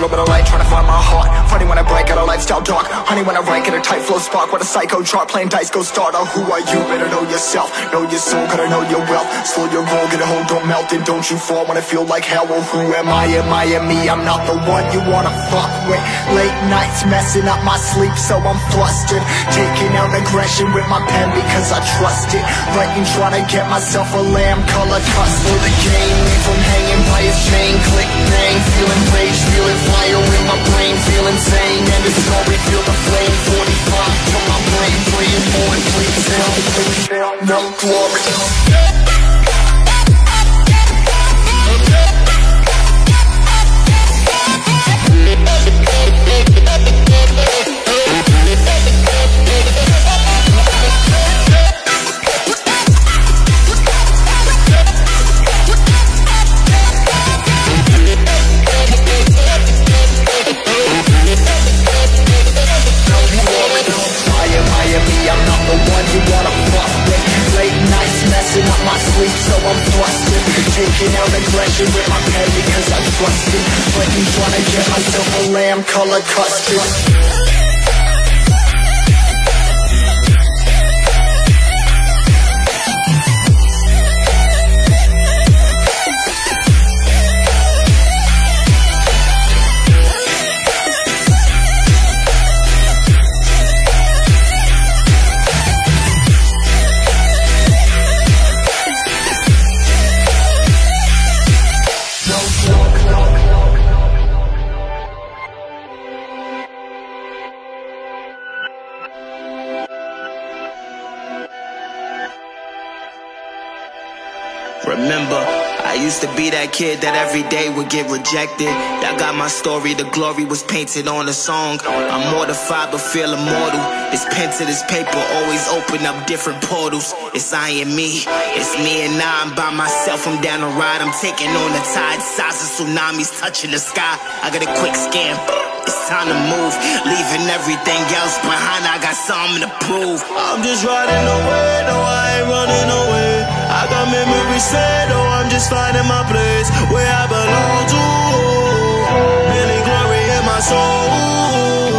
a little bit of light, trying to find my heart. Funny when I break out a lifestyle dark. Honey when I rank in a tight flow spark. When a psycho drop, playing dice, go start. Oh, who are you? Better know yourself. Know your soul, gotta know your wealth. Slow your roll, get a hold, don't melt. And don't you fall when I feel like hell. Oh, who am I? Am I and me? I'm not the one you wanna fuck with. Late nights messing up my sleep, so I'm flustered. Taking out aggression with my pen because I trust it. Writing, trying to get myself a lamb color cuss for the game. Leave him hanging by his chain. Click, bang, feeling rage, feeling fire in my brain, feel insane. And it's all we feel the flame. 45 till my brain, playing more and please help. No glory. So I'm thrusting, taking out aggression with my pen because I'm trusting. But you wanna get myself a lamb color custard. Remember, I used to be that kid that every day would get rejected. Y'all got my story, the glory was painted on a song. I'm mortified but feel immortal. This pen to this paper always open up different portals. It's I and me, it's me and I. I'm by myself, I'm down the ride. I'm taking on the tide, size of tsunamis touching the sky. I got a quick scan, it's time to move. Leaving everything else behind, I got something to prove. I'm just riding away, no I ain't running away. I got memories set, oh, I'm just finding my place where I belong to. Many glory in my soul.